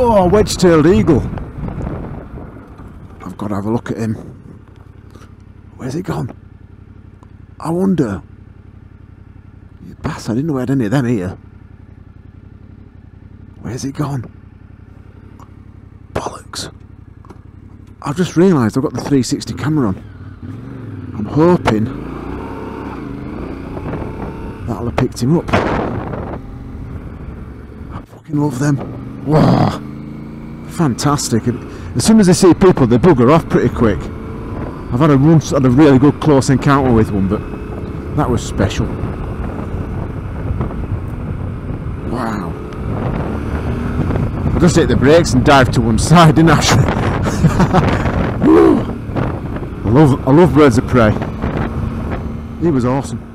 Oh, wedge-tailed eagle. I've got to have a look at him. Where's he gone? I wonder. You bastard, I didn't know we had any of them here. Where's he gone? Bollocks. I've just realised I've got the 360 camera on. I'm hoping that'll have picked him up. I fucking love them. Wow, fantastic. As soon as they see people, they bugger off pretty quick. I've had a really good close encounter with one, but that was special. Wow. I just hit the brakes and dived to one side, didn't I? I love birds of prey. He was awesome.